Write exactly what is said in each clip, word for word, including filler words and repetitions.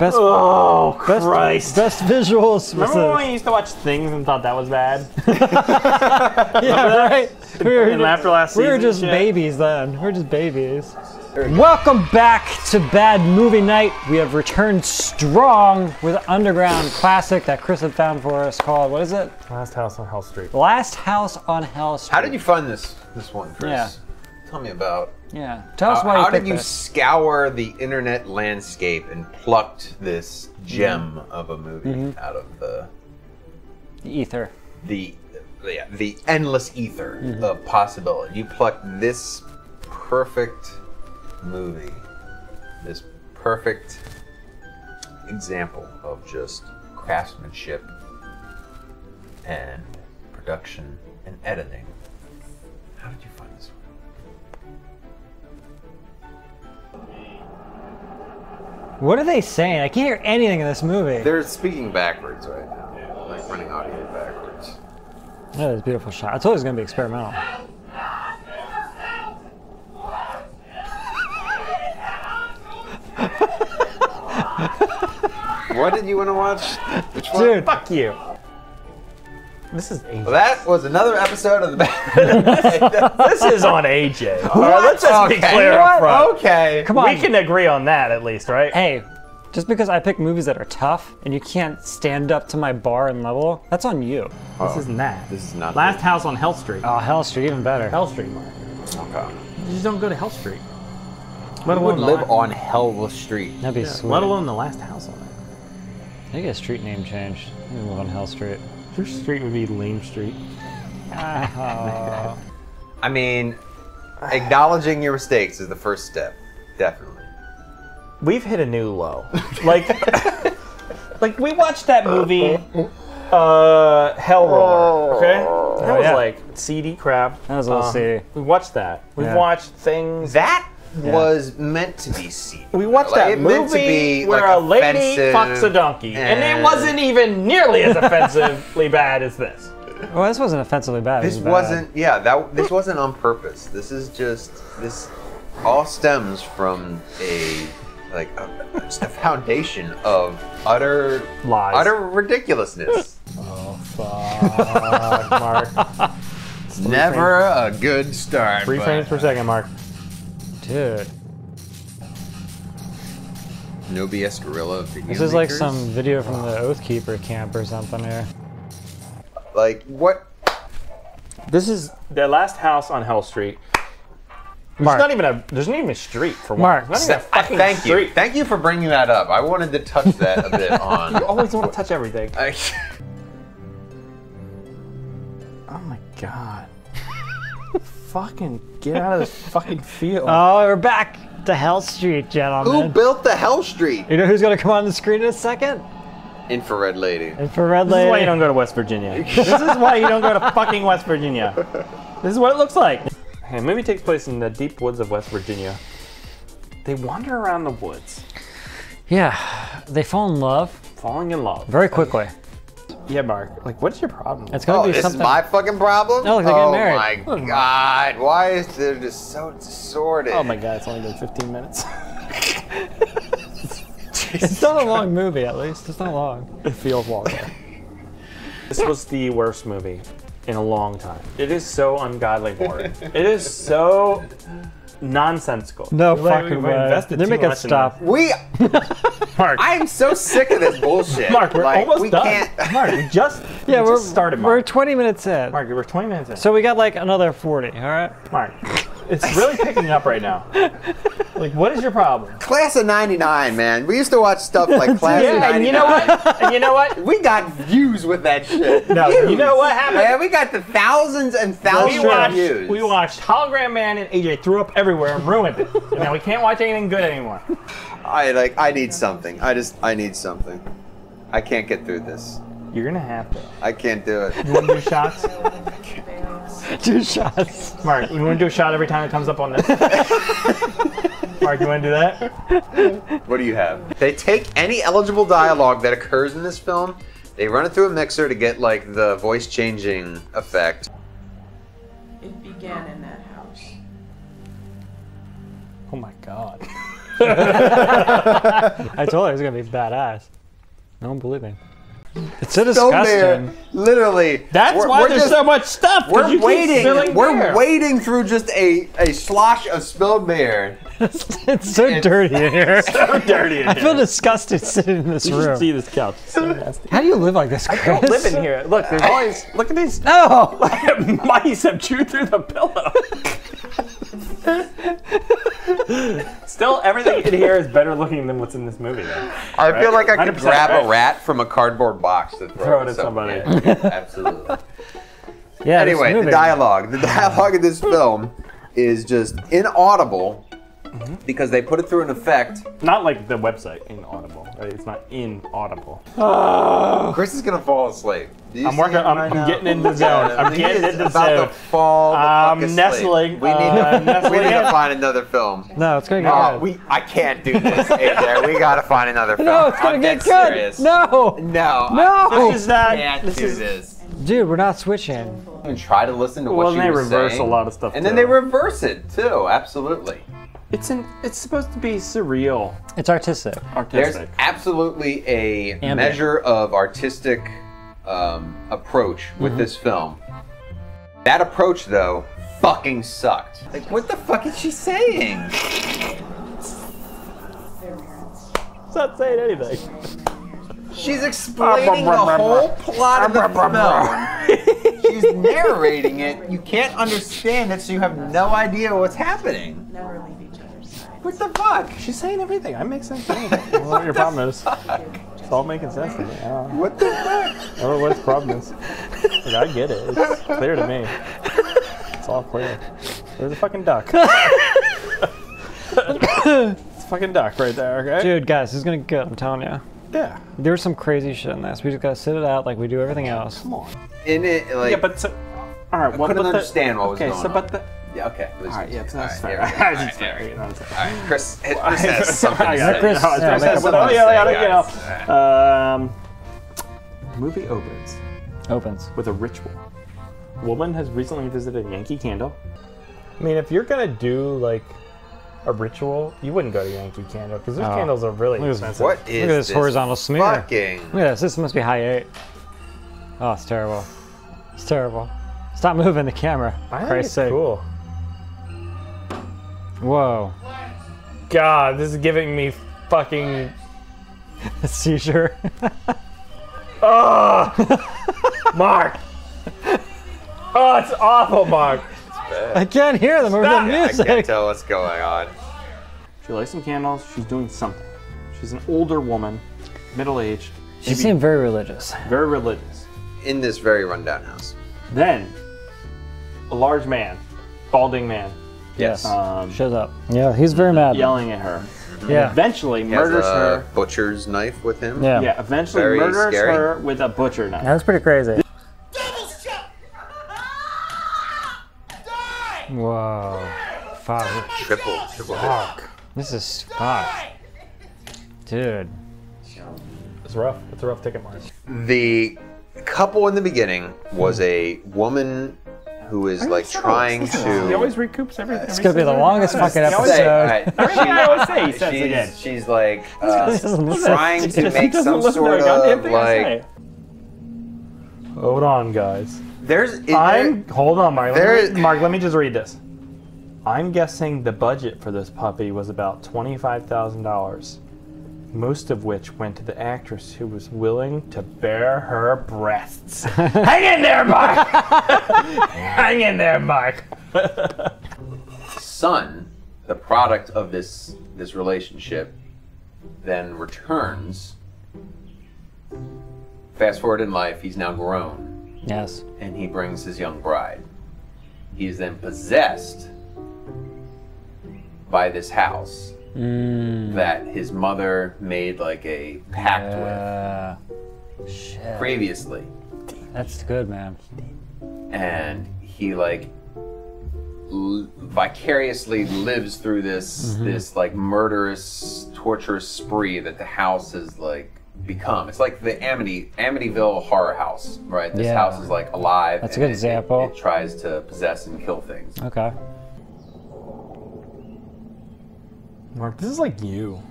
Best, oh, best, Christ. Best visuals. Remember when we used to watch Things and thought that was bad? Yeah, right? We were, in, after last we were just shit. babies then. We were just babies. We Welcome back to Bad Movie Night. We have returned strong with an underground classic that Chris had found for us called, what is it? Last House on Hell Street. Last House on Hell Street. How did you find this, this one, Chris? Yeah. Tell me about. Yeah. Tell us why you picked it. How did you scour the internet landscape and plucked this gem of a movie mm-hmm. out of the, the ether, the yeah, the endless ether mm-hmm. of possibility? You plucked this perfect movie, this perfect example of just craftsmanship and production and editing. How did you find this one? What are they saying? I can't hear anything in this movie. They're speaking backwards right now. Yeah. Like running audio backwards. Yeah, that is a beautiful shot. It's always going to be experimental. What did you want to watch? Which one? Dude, fuck you. This is A J. Well, that was another episode of the Bad. This is on A J. All right, let's just okay. be clear up front. Okay. Come on. We can agree on that at least, right? Hey, just because I pick movies that are tough and you can't stand up to my bar and level, that's on you. Oh, this isn't that. This is not. Last good. House on Hell Street. Oh, Hell Street, even better. Hell Street. Okay. You just don't go to Hell Street. Let alone would live on Hell Street. That'd be yeah. sweet. Let alone the last house on it. I think a street name changed. I live on Hell Street. Your street would be Lame Street. Oh. I mean, acknowledging your mistakes is the first step, definitely. We've hit a new low. Like, like we watched that movie, uh, Hell Roller. Okay, that oh, was yeah. like seedy crap. That was a little um, seedy. We watched that. We've yeah. watched Things that. Yeah. Was meant to be seen. We watched like, that movie where like a lady fucks a donkey, and, and it wasn't even nearly as offensively bad as this. Well, this wasn't offensively bad. This wasn't, bad. yeah, that this wasn't on purpose. This is just this all stems from a like a, just a foundation of utter lies, utter ridiculousness. Oh fuck, Mark! It's never frames. a good start. Three but, frames per second, Mark. Dude. No B S gorilla video This is makers? like some video from the Oathkeeper camp or something here. Like, what? This is the last house on Hell Street. Mark. There's not even a, there's not even a street for one. Mark, not even a fucking thank street. you. Thank you for bringing that up. I wanted to touch that a bit on. You always want to touch everything. I... Oh my God. Fucking get out of this fucking field. Oh, we're back to Hell Street, gentlemen. Who built the Hell Street? You know who's gonna come on the screen in a second? Infrared Lady. Infrared Lady. This is why you don't go to West Virginia. This is why you don't go to fucking West Virginia. This is what it looks like. The movie takes place in the deep woods of West Virginia. They wander around the woods. Yeah, they fall in love. Falling in love. Very quickly. Yeah, Mark. Like, what's your problem? It's gonna oh, be this something. Is my fucking problem? No, look, they're getting married. Oh my God! Why is there just so disordered? Oh my God! It's only been fifteen minutes. It's not a long movie, at least. It's not long. It feels long. This was the worst movie in a long time. It is so ungodly boring. It is so nonsensical. No like, fucking way. Invested they make a stop. We. Mark. I am so sick of this bullshit. Mark, we're like, almost we done. Can't... Mark, we just, yeah, we we're, just started, Mark. We're twenty minutes in. Mark, we're twenty minutes in. So we got like another forty, all right? Mark, it's really picking up right now. Like, what is your problem? Class of ninety-nine, man. We used to watch stuff like Class yeah, of ninety-nine. And you know what? And you know what? We got views with that shit. No, views. You know what happened? Man, we got the thousands and thousands we watched, of views. We watched Hologram Man and A J threw up everywhere and ruined it. And now we can't watch anything good anymore. I like. I need something. I just. I need something. I can't get through this. You're gonna have to. I can't do it. You want to do shots? Two shots. Mark, you want to do a shot every time it comes up on this? Mark, you want to do that? What do you have? They take any eligible dialogue that occurs in this film, they run it through a mixer to get like the voice changing effect. It began in that house. Oh my God. I told her it was gonna be badass. No one believed me. It's so disgusting. There, literally. That's we're, why we're there's just, so much stuff. We're waiting. We're beer. Wading through just a, a slosh of spilled beer. It's so it's, dirty in here. So dirty in I here. feel disgusted sitting in this you room. You should see this couch. It's so nasty. How do you live like this, Chris? I don't live in here. Look, there's always... Look at these. No! Mice have chewed through the pillow. Still, everything in here is better looking than what's in this movie, though. I right? feel like I could grab right? a rat from a cardboard box and throw, throw it at somebody. Yeah, absolutely. Yeah. Anyway, the dialogue. The dialogue in this film is just inaudible mm-hmm. because they put it through an effect. Not like the website, inaudible. Right? It's not inaudible. Oh. Chris is going to fall asleep. I'm working. I'm, right I'm getting in the zone. I'm getting in the about zone. About to fall. I'm um, nestling. We need, uh, to, nestling we need to find another film. No, it's gonna get good. We, I can't do this. There, we gotta find another film. No, it's gonna I'm get good. Serious. No, no, no. This is that. Can't this do is this. Dude, we're not switching. And try to listen to what well, you were saying. Well, they reverse saying. a lot of stuff. And too. then they reverse it too. Absolutely. It's an. It's supposed to be surreal. It's artistic. Artistic. There's absolutely a Ambient. measure of artistic. Um, approach with mm-hmm. this film. That approach, though, fucking sucked. Like, what the fuck is she saying? She's not saying anything. She's explaining the whole plot of the film. She's narrating it. You can't understand it, so you have no idea what's happening. Never leave each other's side. What the fuck? She's saying everything. I make sense. I don't know what your problem is. It's all making sense to me. I don't know. What the fuck? I don't know what his problem is. Like, I get it. It's clear to me. It's all clear. There's a fucking duck. It's a fucking duck right there, okay? Dude, guys, this is gonna get good, I'm telling you. Yeah. There's some crazy shit in this. We just gotta sit it out like we do everything else. Come on. In it, like... Yeah, but so... All right, I what, couldn't but understand the, what was okay, going so on. Okay, so but the... Yeah, okay. All right, yeah, it's not fair. It's fair. All right, Chris, it, Chris has something to say. Chris has something to say, guys. Movie opens. Opens. With a ritual. Woman has recently visited Yankee Candle. I mean, if you're going to do, like, a ritual, you wouldn't go to Yankee Candle, because those oh. candles are really expensive. What is Look at this, this horizontal smear. Fucking... Look at this. This must be high eight. Oh, it's terrible. It's terrible. Stop moving the camera. I think it's cool. Whoa. God, this is giving me fucking... a seizure. Oh! Mark! Oh, it's awful, Mark! It's bad. I can't hear them over Stop. the music! Yeah, I can't tell what's going on. She lights some candles, she's doing something. She's an older woman, middle-aged. She seemed very religious. Very religious. In this very rundown house. Then, a large man, balding man. Yes. Um, shows up. Yeah, he's very mad. Yelling at her. Yeah. And eventually he murders has a her. Butcher's knife with him. Yeah. yeah eventually very murders scary. her with a butcher knife. That's pretty crazy. Double shot! Die! Whoa. Fuck. Triple. Triple. Fuck. This is fuck. Dude. It's rough. It's a rough ticket, Mark. The couple in the beginning was a woman. Who is like trying to? He always recoups everything. It's gonna be the longest fucking episode. Right. She, she's like uh, trying to make some sort of like. Hold on, guys. There's. It, I'm. There, hold on, Mark. There, let me, Mark, let me just read this. I'm guessing the budget for this puppy was about twenty-five thousand dollars, most of which went to the actress who was willing to bare her breasts. Hang in there, Mark! Hang in there, Mark! Son, the product of this, this relationship, then returns. Fast forward in life, he's now grown. Yes. And he brings his young bride. He is then possessed by this house. Mm. That his mother made like a pact yeah. with Shit. previously. That's good, man. And he like l vicariously lives through this mm-hmm. this like murderous, torturous spree that the house has like become. It's like the Amity Amityville horror house, right? This yeah. house is like alive. That's and a good it, example. It, it tries to possess and kill things. Okay. Mark, this is like you.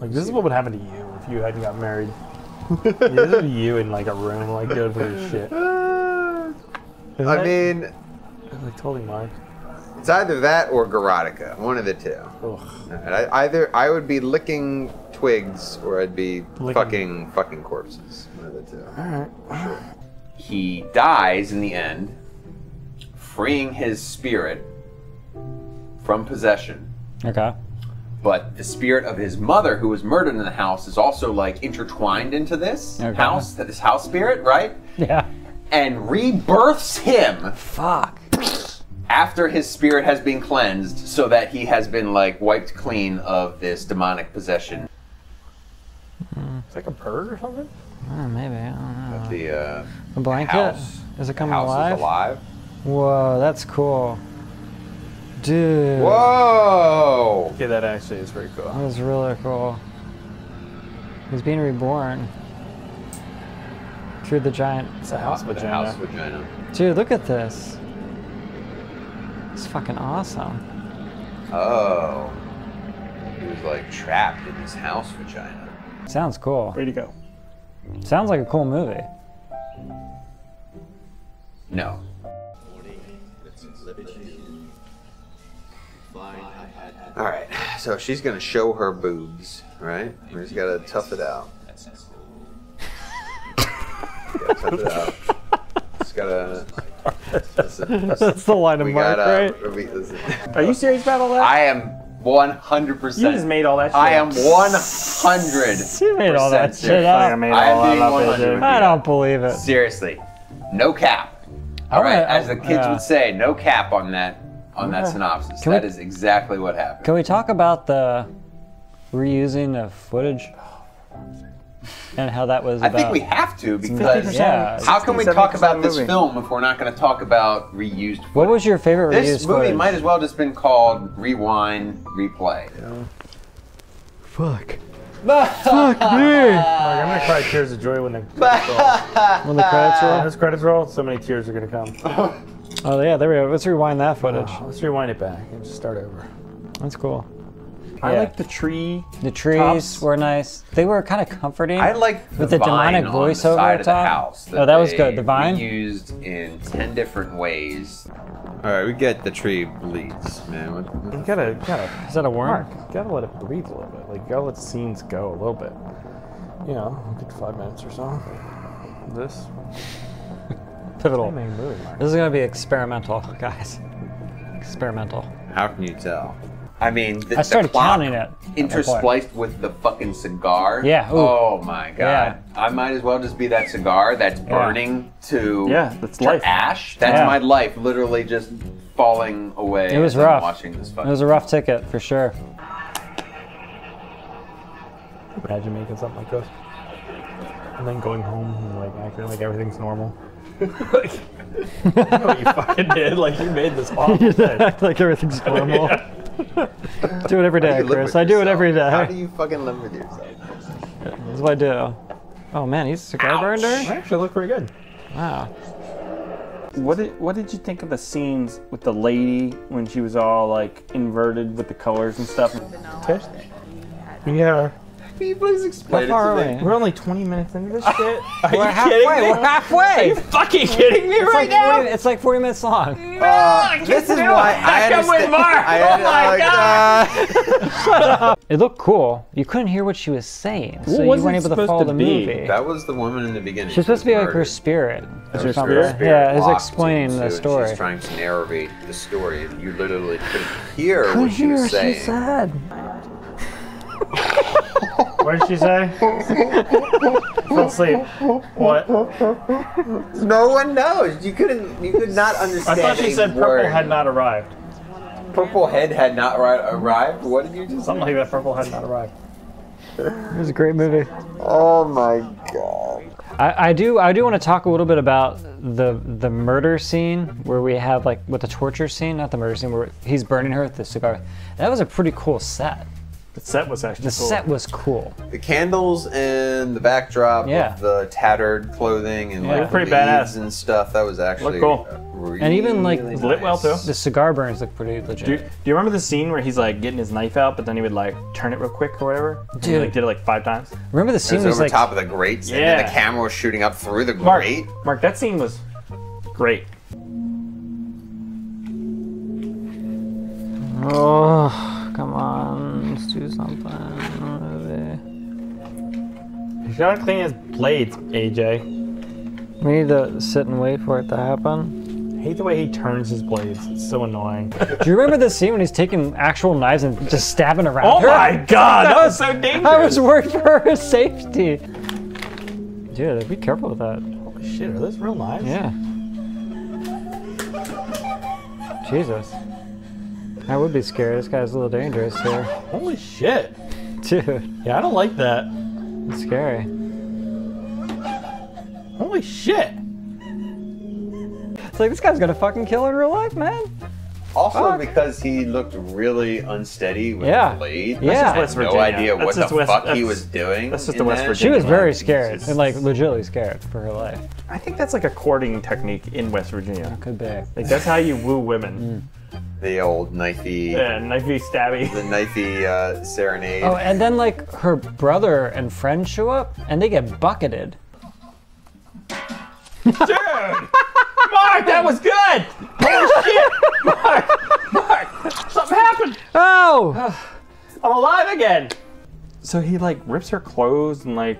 Like, this is what would happen to you if you hadn't got married. Yeah, this is you in, like, a room, like, going for your shit. Isn't I that, mean... That's, like, totally mine. It's either that or Garotica. One of the two. Right, I, either I would be licking twigs or I'd be licking. fucking fucking corpses. One of the two. All right. Sure. He dies in the end, freeing his spirit from possession. Okay. But the spirit of his mother, who was murdered in the house, is also, like, intertwined into this okay. house, this house spirit, right? Yeah. And rebirths him. Fuck. After his spirit has been cleansed, so that he has been, like, wiped clean of this demonic possession. Mm. It's like a bird or something? Oh, maybe. I don't know. But the, uh, the blanket? House, is it coming the house alive? Is alive? Whoa, that's cool. Dude. Whoa! Yeah, that actually is pretty cool. That was really cool. He's being reborn. Through the giant... It's a house vagina. House vagina. Dude, look at this. It's fucking awesome. Oh. He was, like, trapped in this house vagina. Sounds cool. Way to go. Sounds like a cool movie. No. All right, so she's gonna show her boobs, right? We just gotta tough it out. gotta tough it out. Just gotta. Listen, listen. That's the line of Mark, gotta, right? We, Are you serious about all that? I am one hundred percent. You just made all that shit. I am one hundred. You made all that shit up. I, made all I am all being one hundred. I don't believe it. Seriously, no cap. All right, as the kids yeah. would say, no cap on that. On that synopsis, can that we, is exactly what happened. Can we talk about the reusing of footage and how that was? I about, think we have to because yeah, how can we talk about this film if we're not going to talk about reused footage? What was your favorite reused This movie footage? Might as well just been called Rewind, Replay. Yeah. Fuck. Fuck me! Like, I'm gonna cry tears of joy when the credits roll. When the credits roll, when those credits roll, so many tears are gonna come. Oh yeah, there we go. Let's rewind that footage. Oh, let's rewind it back and just start over. That's cool. I yeah. like the tree. The trees tops. were nice. They were kind of comforting. I like the with the vine demonic voiceover top. That oh, that was good. The vine used in ten different ways. All right, we get the tree bleeds, man. What, what you gotta, gotta. Is that a worm? Mark, you gotta let it breathe a little bit. Like, you gotta let the scenes go a little bit. You know, good five minutes or so. This. Pivotal. This is going to be experimental, guys. Experimental. How can you tell? I mean, the, I started the clock counting it. Interspliced with the fucking cigar. Yeah. Ooh. Oh my god. Yeah. I might as well just be that cigar that's burning yeah. to, yeah, that's to life. ash. That's yeah. my life, literally just falling away. It was rough. Watching this fucking it was a rough ticket for sure. Imagine making something like this, and then going home and like acting like everything's normal. Like, you know what you fucking did? Like, you made this awful thing. Act like everything's normal. Yeah. Do it every day, Chris. I yourself? do it every day. How do you fucking live with yourself? That's what I do. Oh man, he's a cigar burner? I actually look pretty good. Wow. What did, what did you think of the scenes with the lady when she was all like inverted with the colors and stuff? Tish? Yeah. Can you please explain it to me? We're only twenty minutes into this shit. Are we're you halfway. Me? We're halfway. Are you fucking kidding me it's right like now? forty, it's like forty minutes long. No, uh, this is why I come with Mark. I oh my like, god! Uh, Shut up. It looked cool. You couldn't hear what she was saying, so what you weren't able to follow to the be? movie. That was the woman in the beginning. She's supposed to be like her spirit. Is her spirit? spirit yeah, is explaining the story. She's trying to narrate the story, and you literally couldn't hear couldn't what she hear was what saying. She said. What did she say? Fell asleep. What? No one knows. You couldn't. You could not understand. I thought she said word. Purple had not arrived. Purple head had not arrived. What did you do? Something like that. Purple had not arrived. It was a great movie. Oh my god. I, I do. I do want to talk a little bit about the the murder scene where we have like with the torture scene, not the murder scene where he's burning her with the cigar. That was a pretty cool set. The set was actually the cool. The set was cool. The candles and the backdrop yeah. of the tattered clothing and yeah. like pretty badass and stuff. That was actually cool. really and even like nice. Lit well too. The cigar burns look pretty legit. Do you, do you remember the scene where he's like getting his knife out, but then he would like turn it real quick or whatever? Dude, he, like did it like five times. Remember the scene was, was over like top of the grates, yeah. And then the camera was shooting up through the Mark, grate. Mark, that scene was great. Oh, come on, let's do something. He's gotta clean his blades, A J. We need to sit and wait for it to happen. I hate the way he turns his blades. It's so annoying. Do you remember the scene when he's taking actual knives and just stabbing around oh her? Oh my god, that was so dangerous. I was worried for her safety. Dude, be careful with that. Holy shit, are those real knives? Yeah. Jesus. That would be scary. This guy's a little dangerous here. Holy shit. Dude. Yeah, I don't like that. It's scary. Holy shit! It's like, this guy's gonna fucking kill in real life, man. Also fuck. Because he looked really unsteady with yeah. the blade. Yeah, I had no idea that's what the West, fuck he was doing. That's just the West Virginia. She was very scared just... and like legitimately scared for her life. I think that's like a courting technique in West Virginia. It could be. Like that's how you woo women. Mm. The old knifey. Yeah, knifey stabby. The knifey uh, serenade. Oh, and then like her brother and friend show up and they get bucketed. Dude! Mark, that was good! Holy shit! Mark! Mark! Something happened! Oh! I'm alive again! So he like rips her clothes and like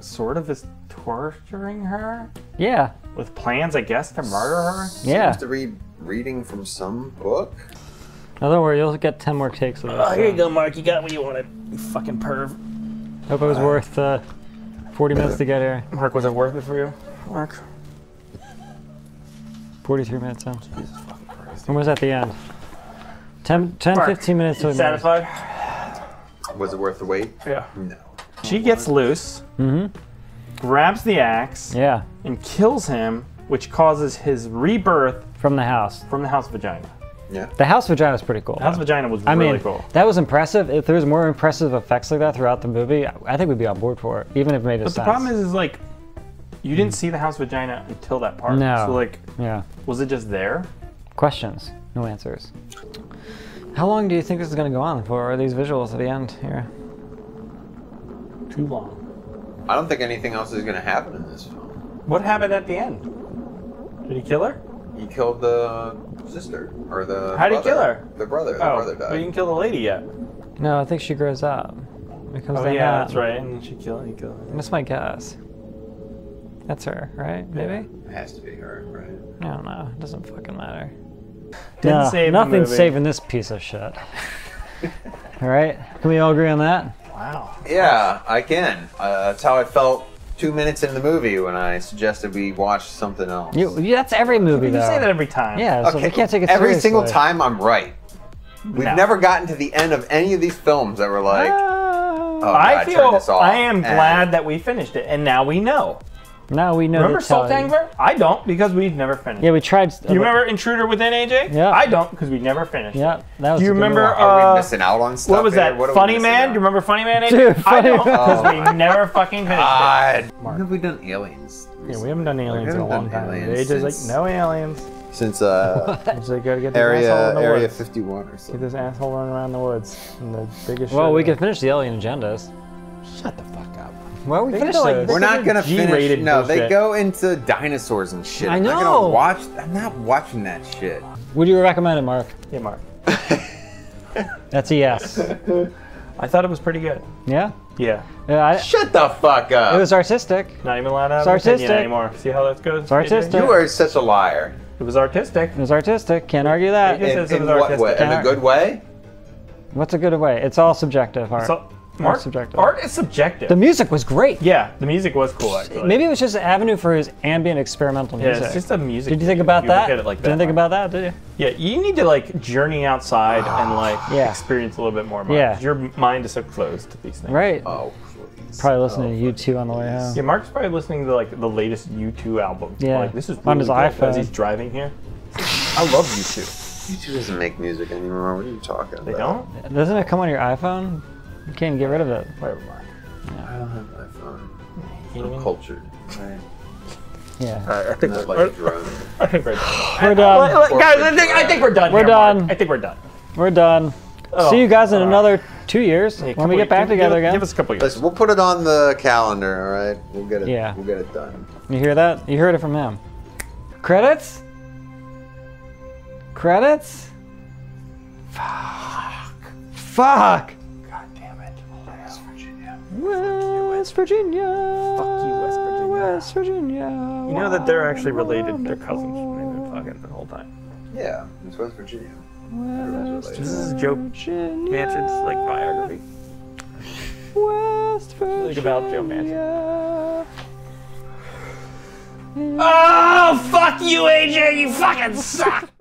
sort of is torturing her? Yeah. With plans, I guess, to murder her? Yeah. Seems to be reading from some book. No, don't worry, you'll get ten more takes of this. Oh, here you go, Mark. You got what you wanted. You fucking perv. Hope it was uh, worth uh, forty minutes to get here. Mark, was it worth it for you? Mark. forty-three minutes in. Jesus fucking Christ. And was at the end? ten, ten fifteen minutes to a minute. Satisfied? Was it worth the wait? Yeah. No. She gets loose, mm-hmm. grabs the axe, yeah. and kills him, which causes his rebirth. From the house. From the house vagina. Yeah. The house vagina was pretty cool. The house vagina was I really mean, cool. That was impressive. If there was more impressive effects like that throughout the movie, I think we'd be on board for it, even if it made it sense. But the problem is, is like, you didn't see the house vagina until that part. No. So like, yeah. was it just there? Questions, no answers. How long do you think this is gonna go on for? Are these visuals at the end here? Too long. I don't think anything else is gonna happen in this film. What happened at the end? Did he kill her? He killed the sister, or the How did he kill her? The brother, the oh, brother died. But you didn't kill the lady yet. No, I think she grows up. It comes oh down yeah, out. That's right, and then she killed and killed her. That's my guess. That's her, right? Maybe? Yeah, it has to be her, right? I don't know. It doesn't fucking matter. Didn't no, save nothing's the saving this piece of shit. All right? Can we all agree on that? Wow. Yeah, I can. Uh, that's how I felt two minutes into the movie when I suggested we watch something else. You, that's every movie, though. You say that every time. Yeah, so okay. we can't take it seriously. Every single time I'm right. We've no. never gotten to the end of any of these films that were like, oh, no, I, I feel this off, I am glad that we finished it, and now we know. Now we know. Remember Salt Angler? I don't, because we've never finished. Yeah, we tried. Do you remember Intruder Within, A J? Yeah. I don't, because we never finished. Yeah, that was. Do you remember? Uh, are we missing out on stuff? What was that? What Funny Man? Out? Do you remember Funny Man, A J? Dude, I don't, because oh, we never fucking finished. God. It. When have we done Aliens? Yeah, we haven't done Aliens haven't in a long time. A J's like, no Aliens. Since uh, like, gotta get area area woods. fifty-one or something. Get this asshole running around the woods. And the biggest. Well, we can finish the Alien agendas. Shut the fuck up. Well, we finish like, we're not gonna finish. No, bullshit. They go into dinosaurs and shit. I know. I'm not gonna watch. I'm not watching that shit. Would you recommend it, Mark? Yeah, Mark. That's a yes. I thought it was pretty good. Yeah. Yeah. yeah I, Shut the fuck up. It was artistic. Not even allowed to have an opinion anymore. See how that goes? It's artistic. You are such a liar. It was artistic. It was artistic. Can't argue that. In, in, in what way? In a good way? What's a good way? It's all subjective, art. It's all Art, subjective. Art is subjective. The music was great. Yeah, the music was cool, actually. Maybe it was just an avenue for his ambient experimental music. Yeah, it's just a music. Did you think about that? You like didn't think about that, did you? Yeah, you need to like journey outside and like yeah. experience a little bit more. Mark. Yeah. Your mind is so closed to these things. Right. Oh, please. Probably listening oh, to U two on the way home. Yeah, Mark's probably listening to like the latest U two album. Yeah. Like, this is really on his cool iPhone. As he's driving here. I love U two. U two doesn't make music anymore. What are you talking about? They don't? Doesn't it come on your iPhone? You can't get rid of it. Whatever, Mark. Yeah. I don't have an iPhone. I'm cultured. Right. Yeah. All right, I think we're like I, a drone. I think we're done. We're done. I, I, guys, I think, I think we're done. We're here, done. Mark. I think we're done. We're done. Oh, see you guys in uh, another two years hey, when we get back give, together give, again. Give us a couple years. Listen, we'll put it on the calendar. All right, we'll get it. Yeah. We'll get it done. You hear that? You heard it from him. Credits. Credits. Fuck. Fuck. God damn it. West Virginia. West Virginia. Fuck you, West Virginia. West Virginia. You know that they're actually related. They're cousins. They've been fucking the whole time. Yeah, it's West Virginia. West this is Joe Virginia. Manchin's like biography. West Virginia. Think about Joe Manchin. Oh fuck you, A J! You fucking suck.